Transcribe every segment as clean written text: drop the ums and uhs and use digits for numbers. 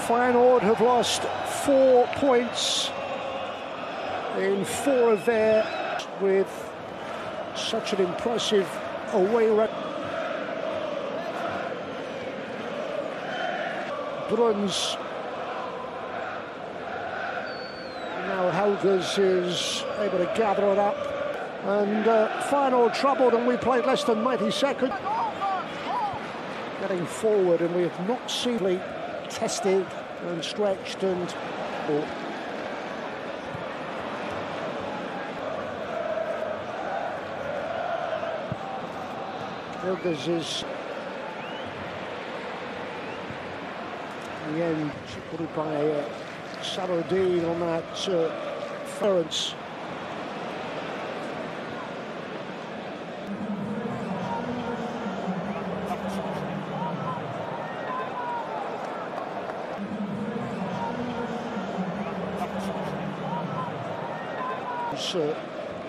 Feyenoord have lost 4 points in 4 of their with such an impressive away record. Bruns. Now Hilgers is able to gather it up. And Feyenoord troubled, and we played less than 90 seconds. Getting forward, and we have not seen tested and stretched and... Oh. Hilgers is... Again, put it by Saladin on that interference.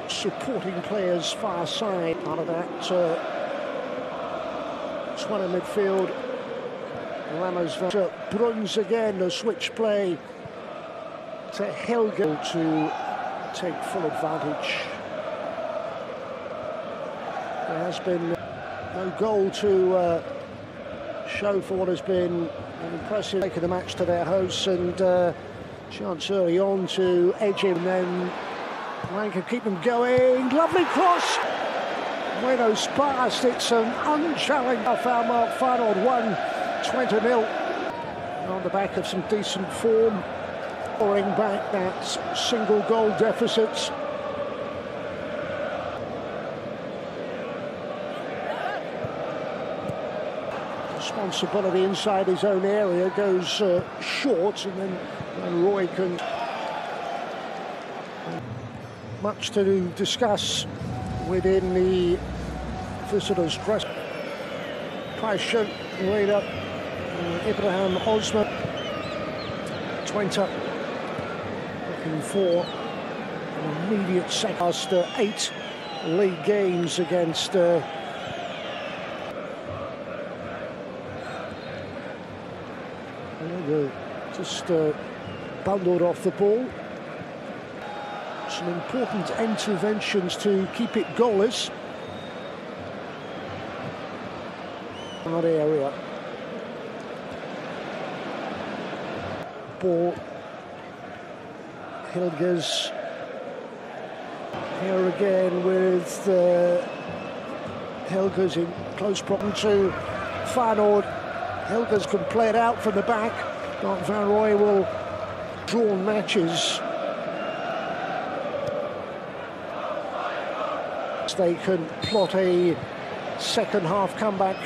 Supporting players far side out of that. One in midfield. Ramos to Bruns again, a switch play to Hilger to take full advantage. There has been no goal to show for what has been an impressive taking the match to their hosts, and chance early on to edge him, then Ryan can keep them going. Lovely cross. Ueda's pass, it's an unchallenged foul mark. Feyenoord 1-20-0 on the back of some decent form, pouring back that single goal deficit. Responsibility inside his own area goes short, and then Van Roy can. Much to discuss within the visitors' dress. Passion, Ueda, Ibrahim Osman. Twente looking for an immediate second after 8 league games against just bundled off the ball. Some important interventions to keep it goalless. Hard area. Ball. Hilgers. Here again with Hilgers in close problem to Feyenoord. Hilgers can play it out from the back. Mark Van Roy will draw matches. They can plot a second half comeback.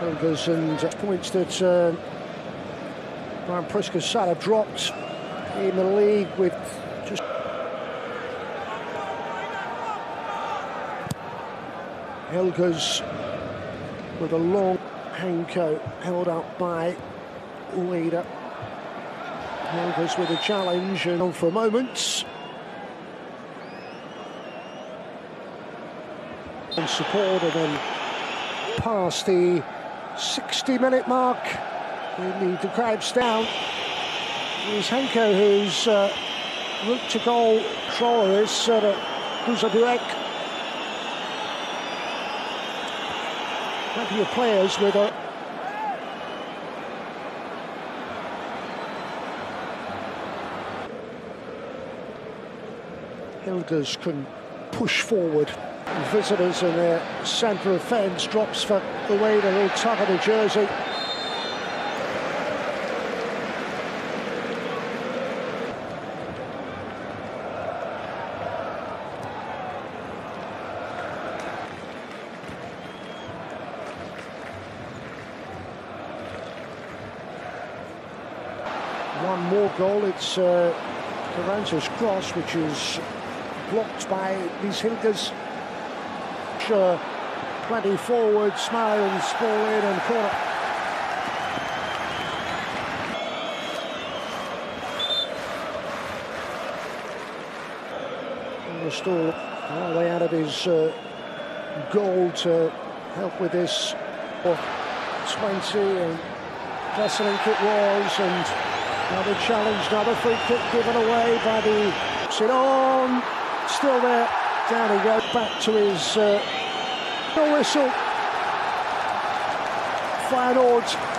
Hilgers and points that Brian Priska's Salah dropped in the league with just Hilgers with a long handcoat held up by Ueda. Hilgers with a challenge and on for moments. And supported and past the 60-minute mark. The crowd's down. It's Henko who's route to goal controller is Kuzadurek. Plenty of players with a Hilgers can push forward. Visitors in their centre of fence drops for the way they will tuck of the jersey. One more goal, it's Taranto's cross, which is blocked by these Hilgers. Plenty forward, Smiles, ball in and corner. Still all the way out of his goal to help with this. Osman seeing wrestling kick walls, and another challenge, another free kick given away by the Sidon. Still there, down he goes, back to his whistle. Feyenoord